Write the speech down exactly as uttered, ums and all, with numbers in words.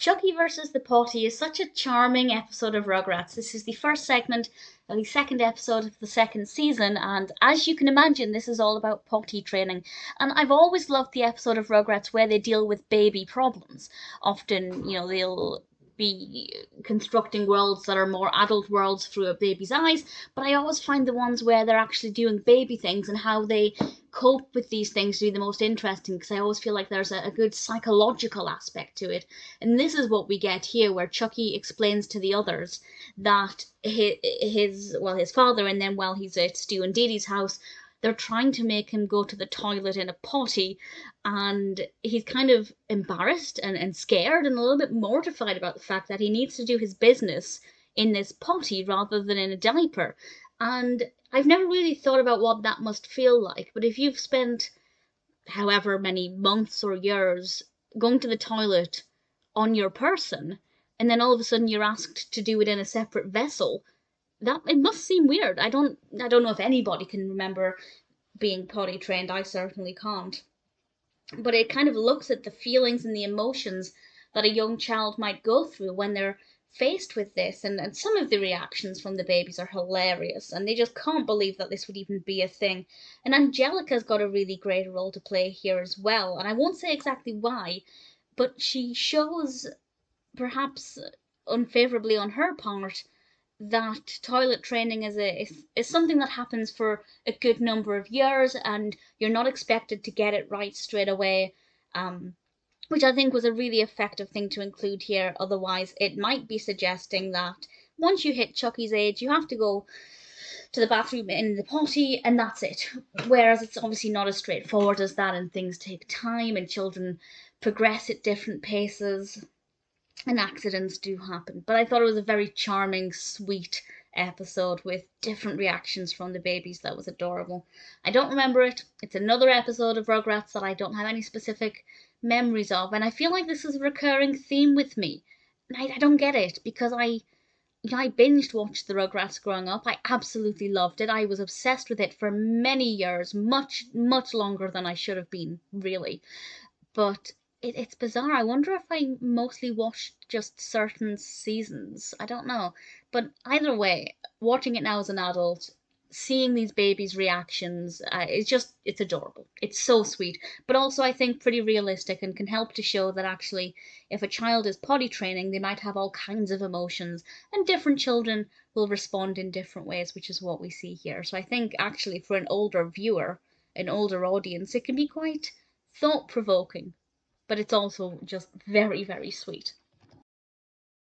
Chucky versus the Potty is such a charming episode of Rugrats. This is the first segment of the second episode of the second season, and as you can imagine, this is all about potty training. And I've always loved the episode of Rugrats where they deal with baby problems. Often, you know, they'll be constructing worlds that are more adult worlds through a baby's eyes, but I always find the ones where they're actually doing baby things and how they cope with these things to be the most interesting, because I always feel like there's a, a good psychological aspect to it. And this is what we get here, where Chucky explains to the others that his, his well his father, and then while he's at Stu and Dee Dee's house, they're trying to make him go to the toilet in a potty, and he's kind of embarrassed and, and scared and a little bit mortified about the fact that he needs to do his business in this potty rather than in a diaper. And I've never really thought about what that must feel like, but if you've spent however many months or years going to the toilet on your person, and then all of a sudden you're asked to do it in a separate vessel, that it must seem weird. I don't I don't know if anybody can remember being potty trained. I certainly can't. But it kind of looks at the feelings and the emotions that a young child might go through when they're faced with this, and, and some of the reactions from the babies are hilarious, and they just can't believe that this would even be a thing. And Angelica's got a really great role to play here as well, and I won't say exactly why, but she shows, perhaps unfavorably on her part, that toilet training is a is, is something that happens for a good number of years, and you're not expected to get it right straight away, um, which I think was a really effective thing to include here. Otherwise, it might be suggesting that once you hit Chucky's age, you have to go to the bathroom in the potty, and that's it. Whereas it's obviously not as straightforward as that, and things take time, and children progress at different paces, and accidents do happen. But I thought it was a very charming, sweet episode with different reactions from the babies. That was adorable. I don't remember it. It's another episode of Rugrats that I don't have any specific memories of, and I feel like this is a recurring theme with me. And I, I don't get it, because I, you know, I binged watched the Rugrats growing up. I absolutely loved it. I was obsessed with it for many years, much, much longer than I should have been, really. But It, it's bizarre. I wonder if I mostly watched just certain seasons. I don't know. But either way, watching it now as an adult, seeing these babies' reactions, uh, it's just, it's adorable. It's so sweet. But also, I think, pretty realistic, and can help to show that actually, if a child is potty training, they might have all kinds of emotions, and different children will respond in different ways, which is what we see here. So I think, actually, for an older viewer, an older audience, it can be quite thought-provoking. But it's also just very, very sweet.